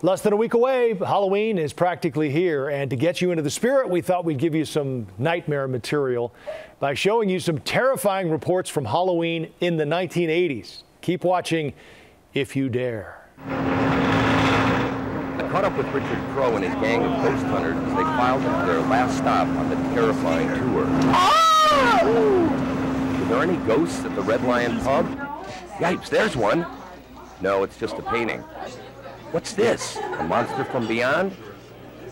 Less than a week away, Halloween is practically here, and to get you into the spirit, we thought we'd give you some nightmare material by showing you some terrifying reports from Halloween in the 1980s. Keep watching if you dare. I caught up with Richard Crowe and his gang of ghost hunters as they filed into their last stop on the terrifying tour. Oh! Are there any ghosts at the Red Lion Pub? Yipes, there's one. No, it's just a painting. What's this? A monster from beyond?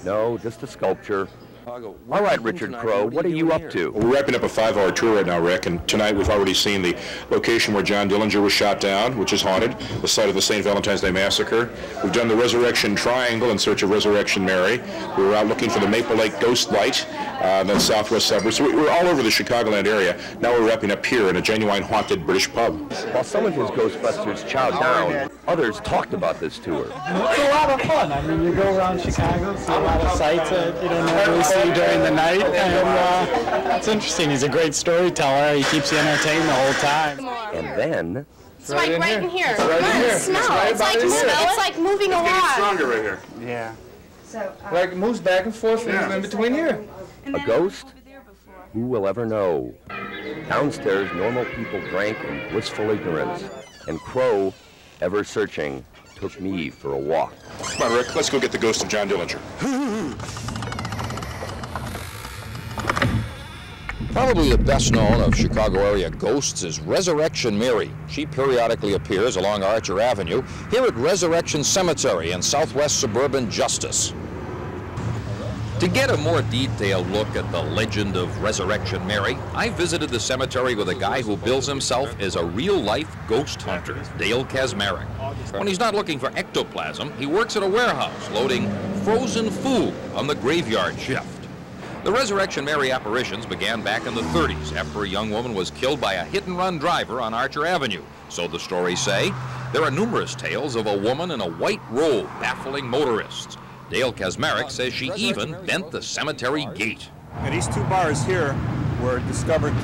No, just a sculpture. All right, Richard Crowe, what are you up to? We're wrapping up a 5-hour tour right now, Rick, and tonight we've already seen the location where John Dillinger was shot down, which is haunted, the site of the St. Valentine's Day Massacre. We've done the Resurrection Triangle in search of Resurrection Mary. We were out looking for the Maple Lake Ghost Light in the southwest suburbs. So we're all over the Chicagoland area. Now we're wrapping up here in a genuine haunted British pub. While some of his Ghostbusters chowed down, others talked about this tour. It's a lot of fun. I mean, you go around Chicago, see a lot of sights that you don't know. During the night, and it's interesting. He's a great storyteller. He keeps you entertained the whole time. And then it's like right in here. It's like moving along. It's stronger right here. Yeah. So like it moves back and forth in between here. A ghost? Who will ever know? Downstairs, normal people drank in blissful ignorance, and Crowe, ever searching, took me for a walk. Come on, Rick. Let's go get the ghost of John Dillinger. Probably the best known of Chicago area ghosts is Resurrection Mary. She periodically appears along Archer Avenue here at Resurrection Cemetery in southwest suburban Justice. To get a more detailed look at the legend of Resurrection Mary, I visited the cemetery with a guy who bills himself as a real-life ghost hunter, Dale Kaczmarek. When he's not looking for ectoplasm, he works at a warehouse loading frozen food on the graveyard shift. The Resurrection Mary apparitions began back in the 30s after a young woman was killed by a hit-and-run driver on Archer Avenue, so the stories say. There are numerous tales of a woman in a white robe baffling motorists. Dale Kaczmarek says she even bent the cemetery gate. Now, these two bars here were discovered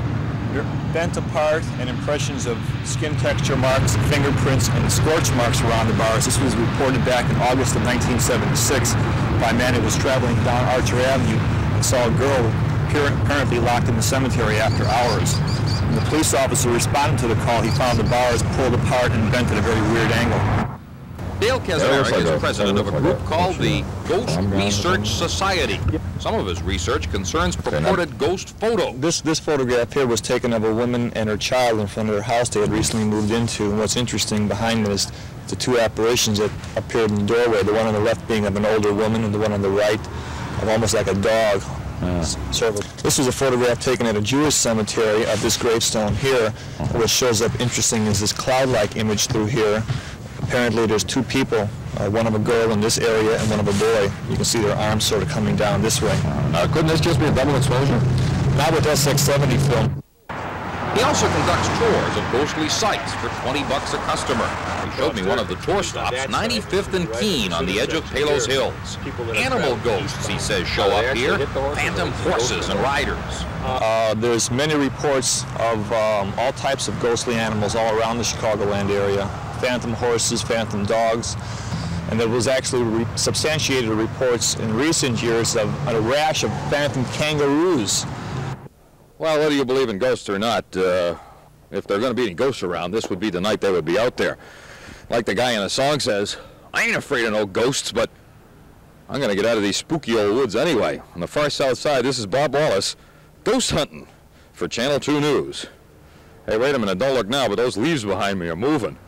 bent apart and impressions of skin texture marks, fingerprints, and scorch marks around the bars. This was reported back in August of 1976 by a man who was traveling down Archer Avenue. Saw a girl apparently locked in the cemetery after hours. When the police officer responded to the call, he found the bars pulled apart and bent at a very weird angle. Dale Kaczmarek is president of a group called the Ghost Research Society. Some of his research concerns purported ghost photos. This photograph here was taken of a woman and her child in front of their house they had recently moved into. And what's interesting behind this is the two apparitions that appeared in the doorway, the one on the left being of an older woman and the one on the right of almost like a dog. This is a photograph taken at a Jewish cemetery of this gravestone here, which shows up interesting is this cloud-like image through here. Apparently there's two people, one of a girl in this area and one of a boy. You can see their arms sort of coming down this way. Couldn't this just be a double exposure? Not with SX-70 film. He also conducts tours of ghostly sites for 20 bucks a customer. He showed me one of the tour stops, 95th and Keene, on the edge of Palos Hills. Animal ghosts, he says, show up here, phantom horses and riders. There's many reports of all types of ghostly animals all around the Chicagoland area. Phantom horses, phantom dogs. And there was actually substantiated reports in recent years of a rash of phantom kangaroos. Well, whether you believe in ghosts or not, if there are going to be any ghosts around, this would be the night they would be out there. Like the guy in the song says, I ain't afraid of no ghosts, but I'm going to get out of these spooky old woods anyway. On the far south side, this is Bob Wallace, ghost hunting for Channel 2 News. Hey, wait a minute, don't look now, but those leaves behind me are moving.